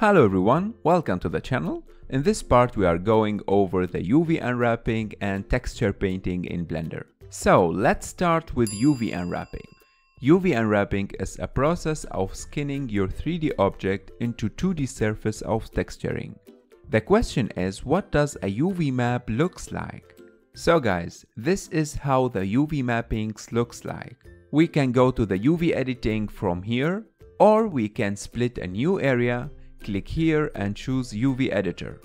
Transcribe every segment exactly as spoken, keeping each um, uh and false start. Hello everyone, welcome to the channel. In this part we are going over the U V unwrapping and texture painting in Blender. So let's start with U V unwrapping. U V unwrapping is a process of skinning your three D object into two D surface of texturing. The question is, what does a U V map looks like? So guys, this is how the U V mappings looks like. We can go to the U V editing from here, or we can split a new area, click here and choose U V Editor.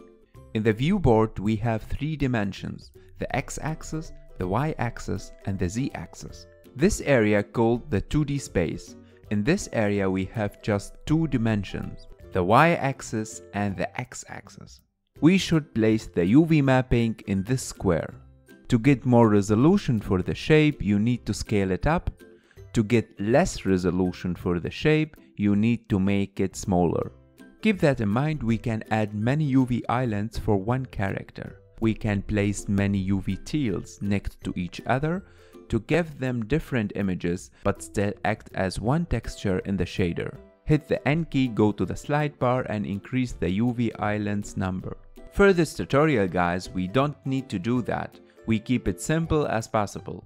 In the viewport we have three dimensions, the x-axis, the y-axis and the z-axis. This area called the two D space. In this area we have just two dimensions, the y-axis and the x-axis. We should place the U V mapping in this square. To get more resolution for the shape, you need to scale it up. To get less resolution for the shape, you need to make it smaller. Keep that in mind, we can add many U V islands for one character. We can place many U V tiles next to each other to give them different images but still act as one texture in the shader. Hit the N key, go to the slide bar and increase the U V islands number. For this tutorial guys, we don't need to do that. We keep it simple as possible.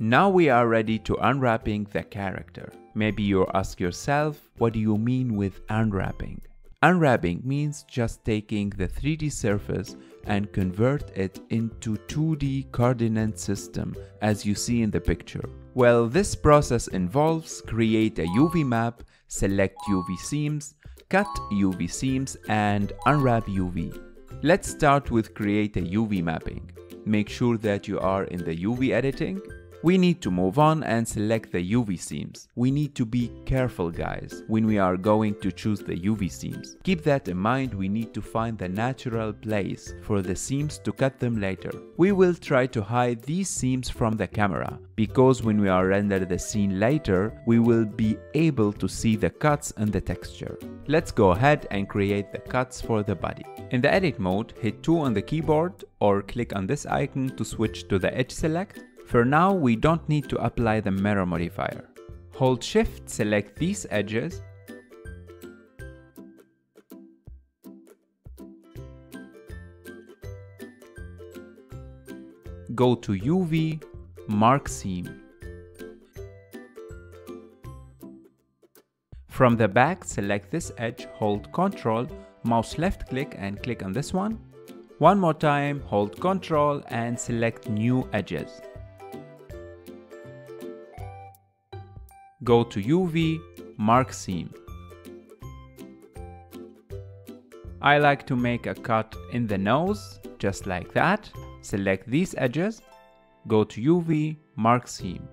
Now we are ready to unwrapping the character. Maybe you ask yourself, what do you mean with unwrapping? Unwrapping means just taking the three D surface and convert it into two D coordinate system as you see in the picture. Well, this process involves create a U V map, select U V seams, cut U V seams and unwrap U V. Let's start with create a U V mapping. Make sure that you are in the U V editing. We need to move on and select the U V seams. We need to be careful guys when we are going to choose the U V seams. Keep that in mind, we need to find the natural place for the seams to cut them later. We will try to hide these seams from the camera because when we are rendering the scene later, we will be able to see the cuts and the texture. Let's go ahead and create the cuts for the body. In the edit mode, hit two on the keyboard or click on this icon to switch to the edge select. For now, we don't need to apply the mirror modifier. Hold Shift, select these edges. Go to U V, Mark Seam. From the back, select this edge, hold Ctrl, mouse left click and click on this one. One more time, hold Ctrl and select New Edges. Go to U V, Mark Seam. I like to make a cut in the nose, just like that. Select these edges, go to U V, Mark Seam.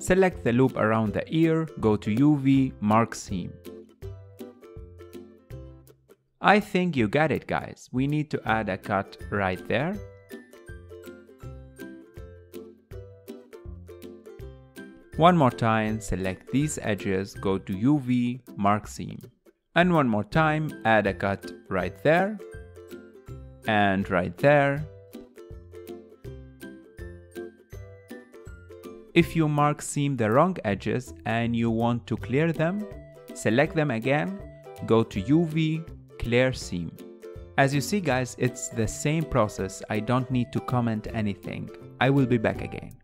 Select the loop around the ear, go to U V, Mark Seam. I think you got it guys, we need to add a cut right there. One more time, select these edges, go to U V, Mark Seam. And one more time, add a cut right there, and right there. If you mark seam the wrong edges and you want to clear them, select them again, go to U V, Clear Seam. As you see guys, it's the same process, I don't need to comment anything. I will be back again.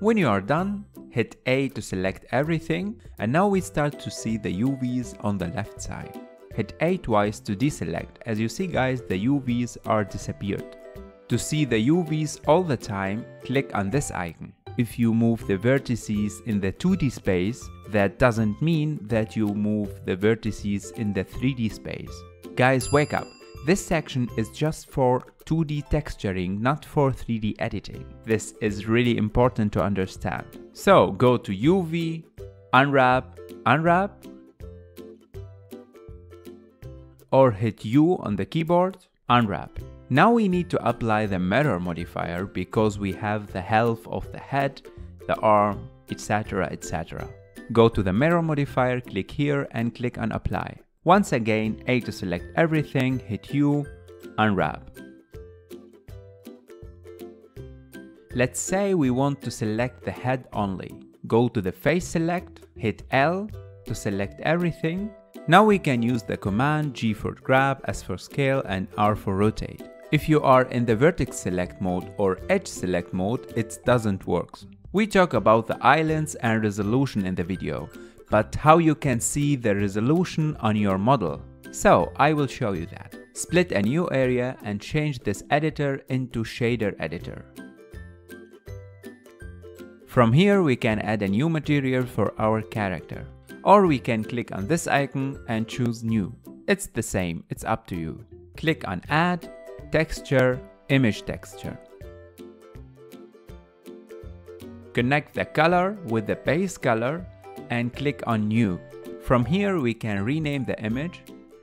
When you are done, hit A to select everything and now we start to see the U Vs on the left side. Hit A twice to deselect. As you see guys, the U Vs are disappeared. To see the U Vs all the time, click on this icon. If you move the vertices in the two D space, that doesn't mean that you move the vertices in the three D space. Guys, wake up! This section is just for two D texturing, not for three D editing. This is really important to understand. So go to U V, unwrap, unwrap, or hit U on the keyboard, unwrap. Now we need to apply the mirror modifier because we have the health of the head, the arm, et cetera, et cetera. Go to the mirror modifier, click here and click on apply. Once again, A to select everything, hit U, unwrap. Let's say we want to select the head only. Go to the face select, hit L to select everything. Now we can use the command G for grab, S for scale and R for rotate. If you are in the vertex select mode or edge select mode, it doesn't work. We talk about the islands and resolution in the video, but how you can see the resolution on your model. So I will show you that. Split a new area and change this editor into Shader Editor. From here we can add a new material for our character. Or we can click on this icon and choose new. It's the same, it's up to you. Click on add, texture, image texture. Connect the color with the base color and click on new. From here we can rename the image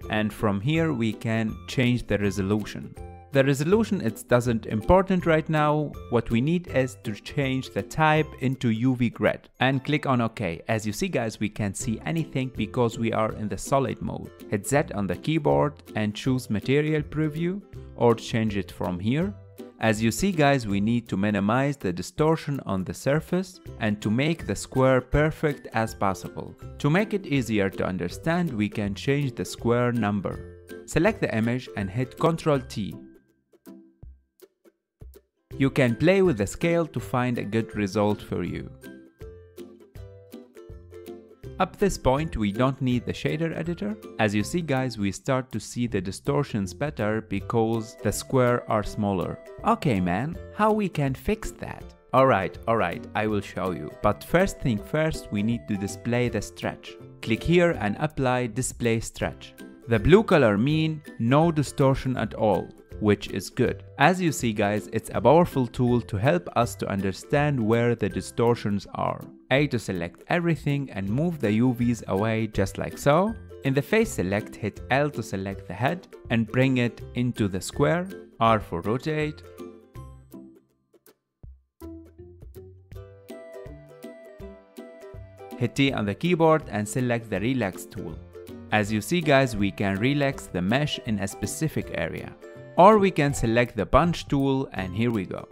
and from here we can change the resolution. The resolution it doesn't important right now. What we need is to change the type into U V Grid and click on OK. As you see guys, we can't see anything because we are in the solid mode. Hit Z on the keyboard and choose material preview or change it from here. As you see guys, we need to minimize the distortion on the surface and to make the square perfect as possible. To make it easier to understand, we can change the square number. Select the image and hit Control T. You can play with the scale to find a good result for you. Up this point we don't need the shader editor. As you see guys, we start to see the distortions better because the squares are smaller. Okay man, how we can fix that? Alright, alright, I will show you. But first thing first, we need to display the stretch. Click here and apply display stretch. The blue color mean no distortion at all, which is good. As you see guys, it's a powerful tool to help us to understand where the distortions are. A to select everything and move the U Vs away just like so. In the face select, hit L to select the head and bring it into the square, R for rotate. Hit T on the keyboard and select the relax tool. As you see guys, we can relax the mesh in a specific area. Or we can select the punch tool and here we go.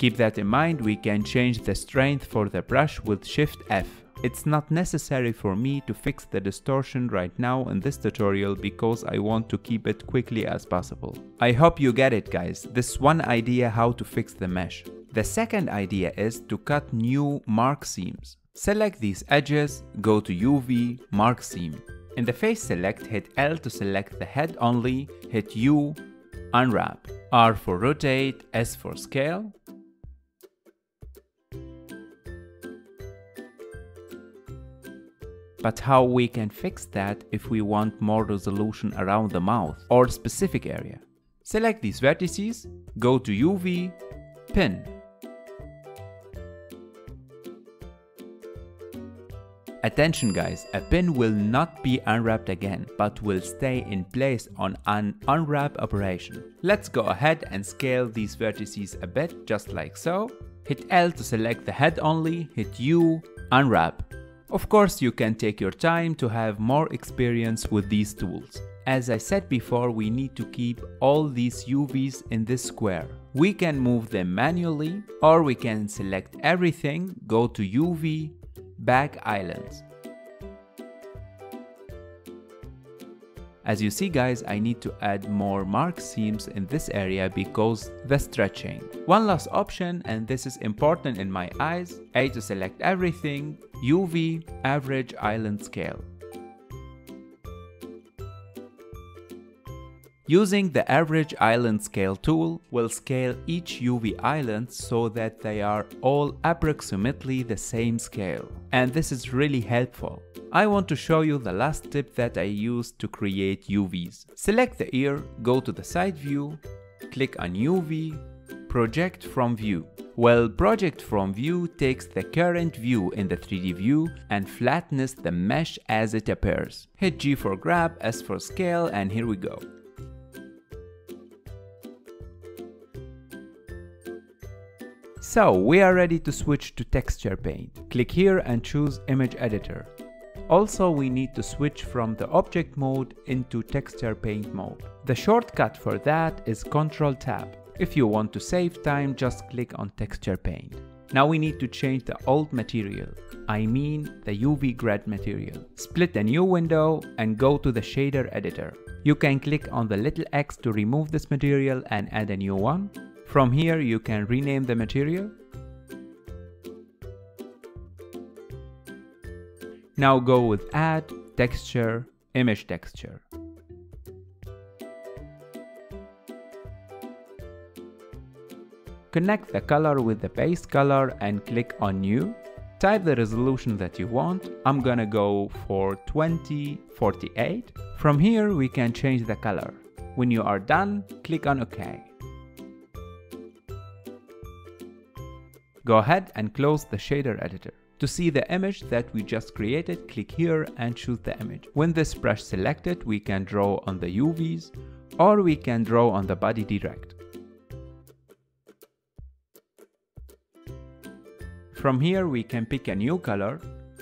Keep that in mind, we can change the strength for the brush with Shift F. It's not necessary for me to fix the distortion right now in this tutorial because I want to keep it quickly as possible. I hope you get it guys, this one idea how to fix the mesh. The second idea is to cut new mark seams. Select these edges, go to U V, mark seam. In the face select, hit L to select the head only, hit U, unwrap. R for rotate, S for scale. But how we can fix that if we want more resolution around the mouth or specific area? Select these vertices, go to U V, pin. Attention guys, a pin will not be unwrapped again, but will stay in place on an unwrap operation. Let's go ahead and scale these vertices a bit, just like so. Hit L to select the head only, hit U, unwrap. Of course you can take your time to have more experience with these tools. As I said before, we need to keep all these U Vs in this square. We can move them manually, or we can select everything, go to U V, back islands. As you see guys, I need to add more mark seams in this area because the stretching. One last option, and this is important in my eyes, A to select everything, U V, average island scale. Using the average island scale tool will scale each U V island so that they are all approximately the same scale. And this is really helpful. I want to show you the last tip that I used to create U Vs. Select the ear, go to the side view, click on U V, project from view. Well, project from view takes the current view in the three D view and flattens the mesh as it appears. Hit G for grab, S for scale, and here we go. So we are ready to switch to Texture Paint. Click here and choose Image Editor. Also, we need to switch from the object mode into Texture Paint mode. The shortcut for that is control tab. If you want to save time, just click on Texture Paint. Now we need to change the old material, I mean the U V Grid material. Split a new window and go to the Shader Editor. You can click on the little X to remove this material and add a new one. From here you can rename the material. Now go with Add, Texture, Image Texture. Connect the color with the base color and click on New. Type the resolution that you want. I'm gonna go for twenty forty-eight. From here we can change the color. When you are done, click on OK. Go ahead and close the Shader Editor. To see the image that we just created, click here and choose the image. When this brush selected, we can draw on the U Vs or we can draw on the body direct. From here we can pick a new color,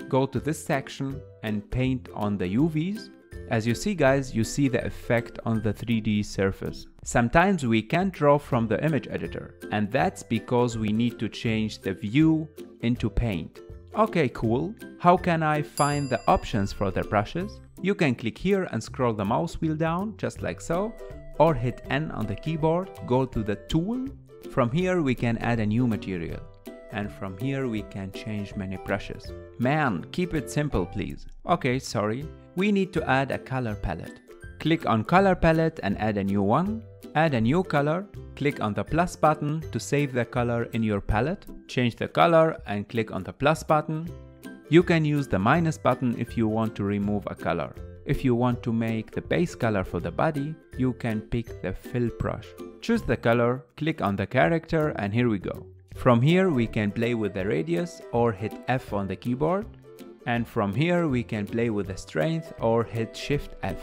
go to this section and paint on the U Vs. As you see guys, you see the effect on the three D surface. Sometimes we can't draw from the image editor, and that's because we need to change the view into paint. Okay, cool. How can I find the options for the brushes? You can click here and scroll the mouse wheel down, just like so, or hit N on the keyboard, go to the tool. From here we can add a new material, and from here we can change many brushes. Man, keep it simple please. Okay, sorry. We need to add a color palette. Click on color palette and add a new one. Add a new color, click on the plus button to save the color in your palette. Change the color and click on the plus button. You can use the minus button if you want to remove a color. If you want to make the base color for the body, you can pick the fill brush. Choose the color, click on the character, and here we go. From here we can play with the radius or hit F on the keyboard. And from here we can play with the strength or hit Shift F.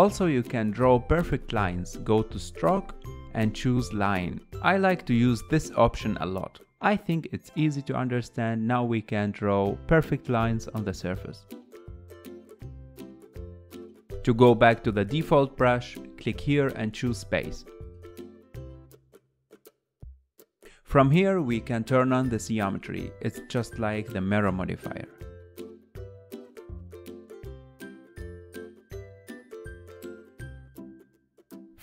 Also, you can draw perfect lines, go to stroke and choose line. I like to use this option a lot. I think it's easy to understand. Now we can draw perfect lines on the surface. To go back to the default brush, click here and choose space. From here we can turn on the geometry. It's just like the mirror modifier.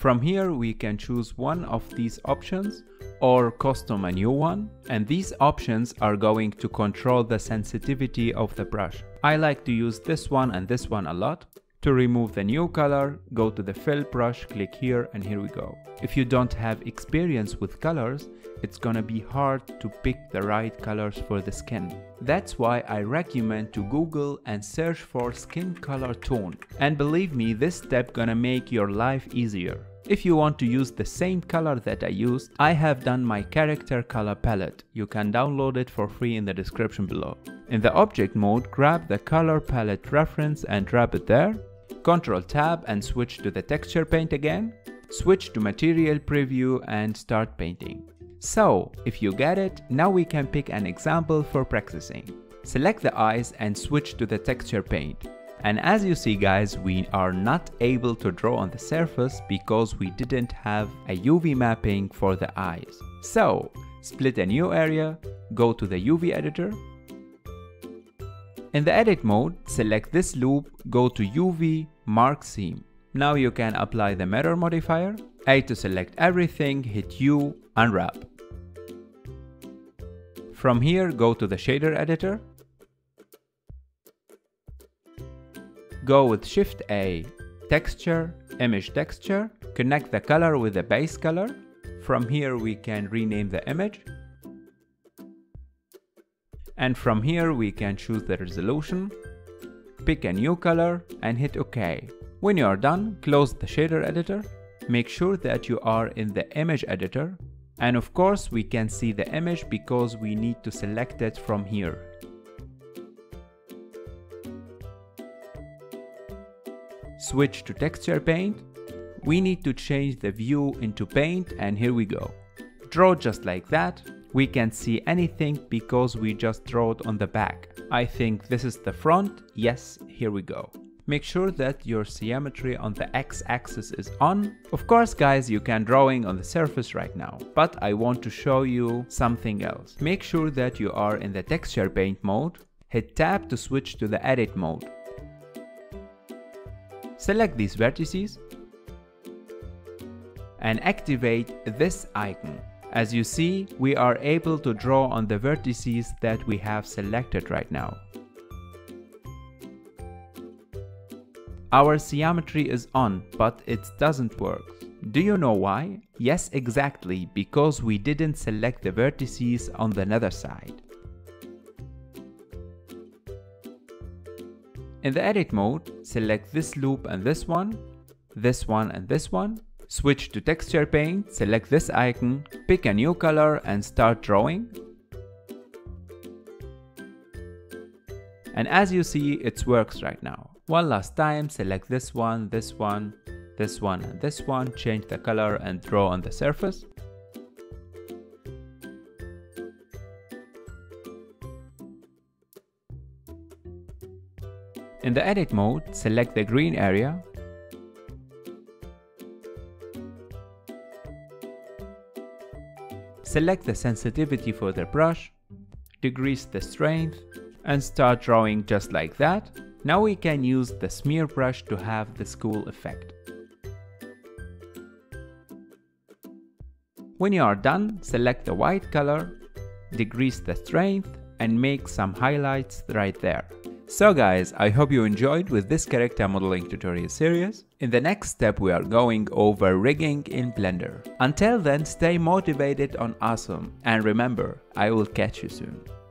From here we can choose one of these options or custom a new one, and these options are going to control the sensitivity of the brush. I like to use this one and this one a lot. To remove the new color, go to the fill brush, click here, and here we go. If you don't have experience with colors, it's gonna be hard to pick the right colors for the skin. That's why I recommend to Google and search for skin color tone. And believe me, this step gonna make your life easier. If you want to use the same color that I used, I have done my character color palette. You can download it for free in the description below. In the object mode, grab the color palette reference and drag it there. control tab and switch to the texture paint again. Switch to material preview and start painting. So, if you get it, now we can pick an example for practicing. Select the eyes and switch to the texture paint. And as you see guys, we are not able to draw on the surface because we didn't have a U V mapping for the eyes. So, split a new area, go to the U V editor. In the edit mode, select this loop, go to U V, mark seam. Now you can apply the mirror modifier. A to select everything, hit U, unwrap. From here, go to the shader editor. Go with Shift A, Texture, Image Texture, connect the color with the base color. From here we can rename the image. And from here we can choose the resolution. pick a new color and hit OK. When you are done, close the shader editor. Make sure that you are in the image editor. And of course we can see the image because we need to select it from here. Switch to texture paint. We need to change the view into paint, and here we go. Draw just like that. We can't see anything because we just draw it on the back. I think this is the front. Yes, here we go. Make sure that your geometry on the x-axis is on. Of course guys, you can drawing on the surface right now, but I want to show you something else. Make sure that you are in the texture paint mode. Hit tab to switch to the edit mode. Select these vertices and activate this icon. As you see, we are able to draw on the vertices that we have selected right now. Our geometry is on, but it doesn't work. Do you know why? Yes, exactly, because we didn't select the vertices on the nether side. In the edit mode, select this loop and this one, this one and this one. Switch to texture paint, select this icon, pick a new color and start drawing. And as you see, it works right now. One last time, select this one, this one, this one and this one, change the color and draw on the surface. In the edit mode, select the green area. Select the sensitivity for the brush, decrease the strength, and start drawing just like that. Now we can use the smear brush to have this cool effect. When you are done, select the white color, decrease the strength, and make some highlights right there. So guys, I hope you enjoyed with this character modeling tutorial series. In the next step we are going over rigging in Blender. Until then, stay motivated and awesome, and remember, I will catch you soon.